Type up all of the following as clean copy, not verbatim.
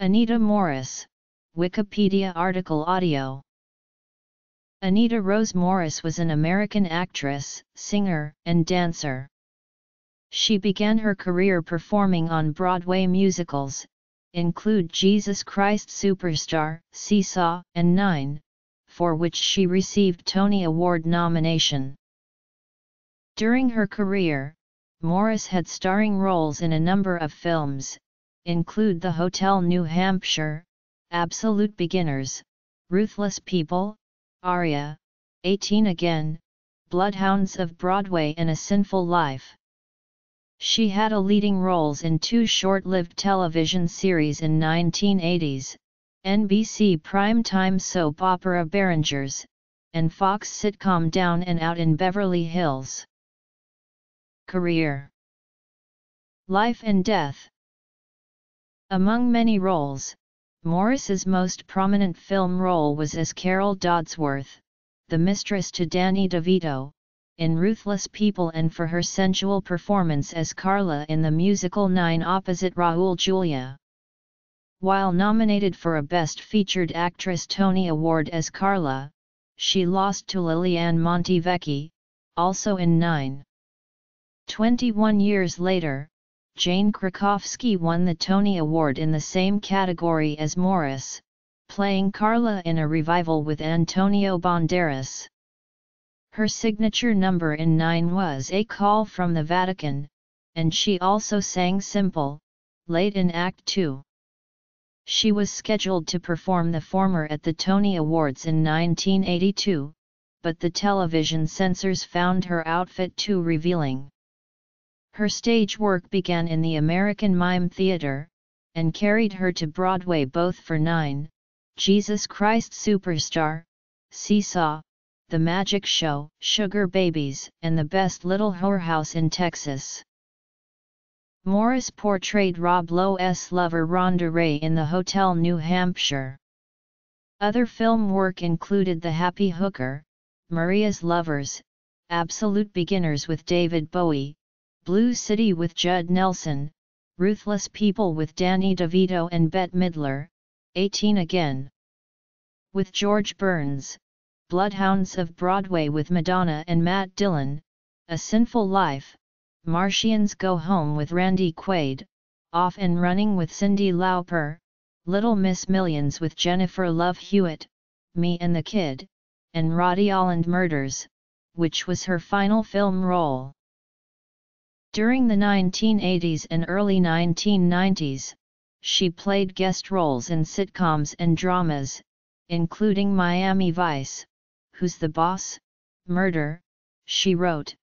Anita Morris, Wikipedia article audio. Anita Rose Morris was an American actress, singer, and dancer. She began her career performing on Broadway musicals, include Jesus Christ Superstar, Seesaw, and Nine, for which she received Tony Award nomination. During her career, Morris had starring roles in a number of films, include The Hotel New Hampshire, Absolute Beginners, Ruthless People, Aria, 18 Again, Bloodhounds of Broadway and A Sinful Life. She had a leading roles in two short-lived television series in 1980s, NBC primetime soap opera Behringers, and Fox sitcom Down and Out in Beverly Hills. Career. Life and death. Among many roles, Morris's most prominent film role was as Carol Dodsworth, the mistress to Danny DeVito, in Ruthless People, and for her sensual performance as Carla in the musical Nine opposite Raul Julia. While nominated for a Best Featured Actress Tony Award as Carla, she lost to Liliane Montevecchi, also in Nine. 21 years later, Jane Krakowski won the Tony Award in the same category as Morris, playing Carla in a revival with Antonio Banderas. Her signature number in Nine was A Call from the Vatican, and she also sang Simple, late in Act 2. She was scheduled to perform the former at the Tony Awards in 1982, but the television censors found her outfit too revealing. Her stage work began in the American Mime Theater, and carried her to Broadway both for Nine, Jesus Christ Superstar, Seesaw, The Magic Show, Sugar Babies, and The Best Little Whorehouse in Texas. Morris portrayed Rob Lowe's lover Rhonda Ray in The Hotel New Hampshire. Other film work included The Happy Hooker, Maria's Lovers, Absolute Beginners with David Bowie, Blue City with Judd Nelson, Ruthless People with Danny DeVito and Bette Midler, 18 Again with George Burns, Bloodhounds of Broadway with Madonna and Matt Dillon, A Sinful Life, Martians Go Home with Randy Quaid, Off and Running with Cyndi Lauper, Little Miss Millions with Jennifer Love Hewitt, Me and the Kid, and Roddy Island Murders, which was her final film role. During the 1980s and early 1990s, she played guest roles in sitcoms and dramas, including Miami Vice, Who's the Boss?, Murder, She Wrote,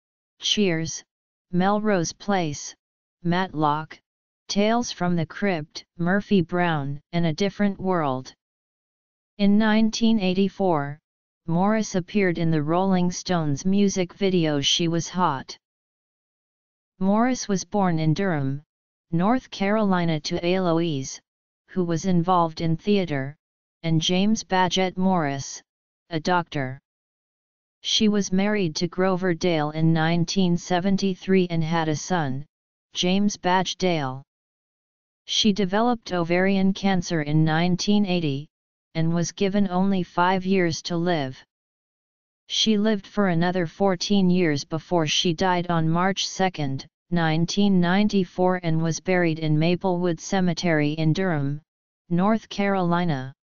Cheers, Melrose Place, Matlock, Tales from the Crypt, Murphy Brown, and A Different World. In 1984, Morris appeared in the Rolling Stones music video She Was Hot. Morris was born in Durham, North Carolina to Eloise, who was involved in theater, and James Badgett Morris, a doctor. She was married to Grover Dale in 1973 and had a son, James Badge Dale. She developed ovarian cancer in 1980, and was given only 5 years to live. She lived for another 14 years before she died on March 2, 1994, and was buried in Maplewood Cemetery in Durham, North Carolina.